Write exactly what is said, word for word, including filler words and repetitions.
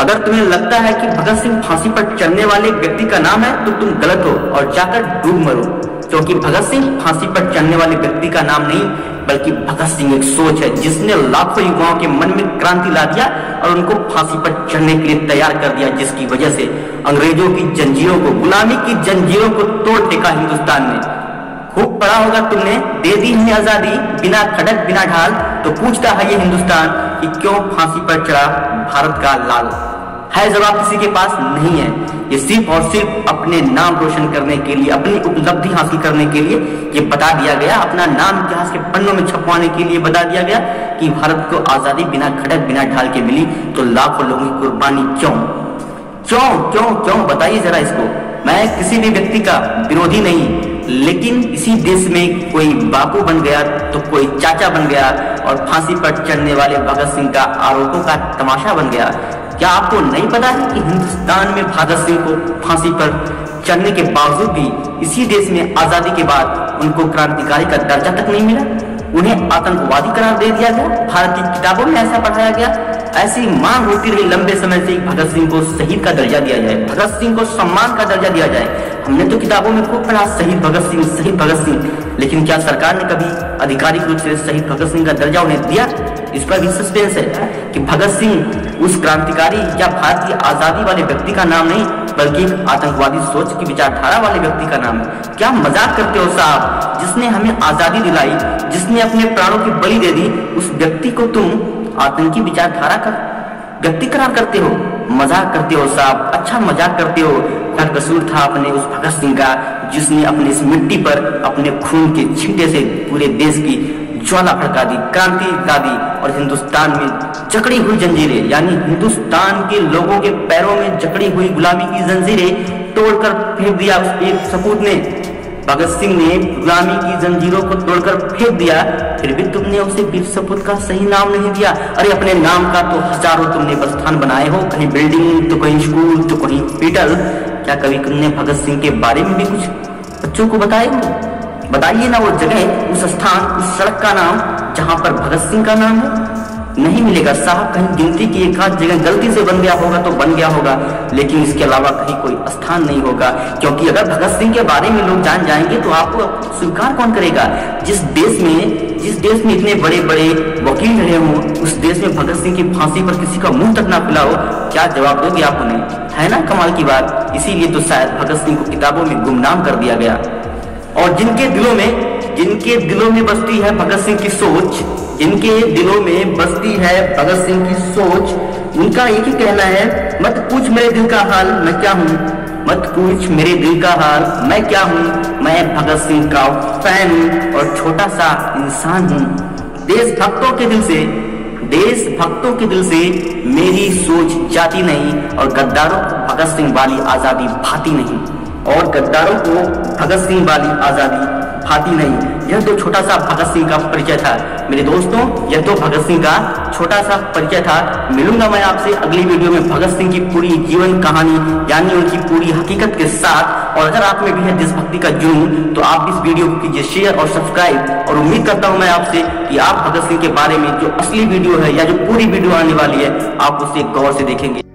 अगर तुम्हें लगता है कि भगत सिंह फांसी पर चढ़ने वाले व्यक्ति का नाम है तो तुम गलत हो और जाकर डूब मरो, क्योंकि भगत सिंह फांसी पर चढ़ने वाले व्यक्ति का नाम नहीं बल्कि भगत सिंह एक सोच है जिसने लाखों युवाओं के मन में क्रांति ला दिया और उनको फांसी पर चढ़ने के लिए तैयार कर दिया, जिसकी वजह से अंग्रेजों की जंजीरों को, गुलामी की जंजीरों को तोड़ फेंका हिंदुस्तान ने। खूब पढ़ा होगा तुमने, दे दी है आजादी बिना खड़क बिना ढाल, तो पूछता है ये हिंदुस्तान कि क्यों फांसी पर चढ़ा भारत का लाल। है जवाब किसी के पास नहीं है, ये सिर्फ और सिर्फ अपने नाम रोशन करने के लिए, अपनी उपलब्धि हासिल करने के लिए ये बता दिया गया, अपना नाम इतिहास के पन्नों में छपवाने के लिए बता दिया गया कि भारत को आजादी बिना खटक बिना ढाल के मिली, तो लाखों लोगों की कुर्बानी क्यों क्यों क्यों क्यों बताइए जरा इसको। मैं किसी भी व्यक्ति का विरोधी नहीं, लेकिन इसी देश में कोई बापू बन गया तो कोई चाचा बन गया और फांसी पर चढ़ने वाले भगत सिंह का आरोपों का तमाशा बन गया। क्या आपको नहीं पता है कि हिंदुस्तान में भगत सिंह को फांसी पर चढ़ने के बावजूद भी इसी देश में आजादी के बाद उनको क्रांतिकारी का दर्जा तक नहीं मिला, उन्हें आतंकवादी करार दे दिया गया, भारत की किताबों में ऐसा पढ़ाया गया। ऐसी मांग होती रही लंबे समय से भगत सिंह को शहीद का दर्जा दिया जाए, भगत सिंह को सम्मान का दर्जा दिया जाए। हमने तो किताबों में खूब पढ़ा शहीद भगत सिंह शहीद भगत सिंह, लेकिन क्या सरकार ने कभी आधिकारिक रूप से शहीद भगत सिंह का दर्जा उन्हें दिया? इस पर भी सस्पेंस है कि भगत सिंह उस क्रांतिकारी या भारत की आजादी वाले व्यक्ति का नाम नहीं बल्कि आतंकवादी सोच की विचारधारा वाले व्यक्ति का नाम है। क्या मजाक करते हो साहब, जिसने हमें आजादी दिलाई, जिसने अपने प्राणों की बलि दे दी, उस व्यक्ति को तुम आतंकी विचारधारा का व्यक्ति करार करते हो? मजाक करते हो साहब, अच्छा मजाक करते हो। हर कसूर था अपने उस भगत सिंह का जिसने अपने इस मिट्टी पर अपने खून के छींटे से पूरे देश की ज्वाला भड़का दी, क्रांति ला दी और हिंदुस्तान में जकड़ी हुई जंजीरें, यानी हिंदुस्तान के लोगों के पैरों में जकड़ी हुई गुलामी की जंजीरें तोड़कर फेंक दिया उस एक सपूत ने। भगत सिंह ने गुलामी की जंजीरों को तोड़कर फेंक दिया, फिर भी तुमने उसे वीर सपूत का सही नाम नहीं दिया। अरे अपने नाम का तो हजारों तुमने बस्थान बनाए हो, कहीं बिल्डिंग तो कहीं स्कूल तो कहीं हॉस्पिटल। क्या कभी तुमने भगत सिंह के बारे में भी कुछ बच्चों को बताए हो? बताइए ना वो जगह, उस स्थान, उस सड़क का नाम जहां पर भगत सिंह का नाम है। नहीं मिलेगा साहब, कहीं गिनती की एक आध जगह गलती से बन गया होगा तो बन गया होगा, लेकिन इसके अलावा कहीं कोई स्थान नहीं होगा, क्योंकि अगर भगत सिंह के बारे में लोग जान जाएंगे तो आपको स्वीकार कौन करेगा? जिस देश में जिस देश में इतने बड़े बड़े वकील रहे हों, उस देश में भगत सिंह की फांसी पर किसी का मुंह तक ना खुला हो, क्या जवाब दोगे आप उन्हें? है ना कमाल की बात। इसीलिए तो शायद भगत सिंह को किताबों में गुमनाम कर दिया गया। और जिनके दिलों में जिनके दिलों में बसती है भगत सिंह की सोच, जिनके दिलों में बसती है भगत सिंह की सोच, उनका एक ही कहना है, मत पूछ मेरे दिल का हाल मैं क्या हूँ, मत पूछ मेरे दिल का हाल मैं क्या हूँ, मैं भगत सिंह का फैन हूँ और छोटा सा इंसान हूँ। देशभक्तों के दिल से देशभक्तों के दिल से मेरी सोच जाती नहीं और गद्दारों को भगत सिंह वाली आजादी भाती नहीं और गद्दारों को भगत सिंह वाली आजादी भाती नहीं। यह तो छोटा सा भगत सिंह का परिचय था मेरे दोस्तों, यह तो भगत सिंह का छोटा सा परिचय था। मिलूंगा मैं आपसे अगली वीडियो में भगत सिंह की पूरी जीवन कहानी यानी उनकी पूरी हकीकत के साथ। और अगर आप में भी है देशभक्ति का जुनून तो आप इस वीडियो को कीजिए शेयर और सब्सक्राइब। और उम्मीद करता हूँ मैं आपसे कि आप भगत सिंह के बारे में जो असली वीडियो है या जो पूरी वीडियो आने वाली है आप उसे गौर से देखेंगे।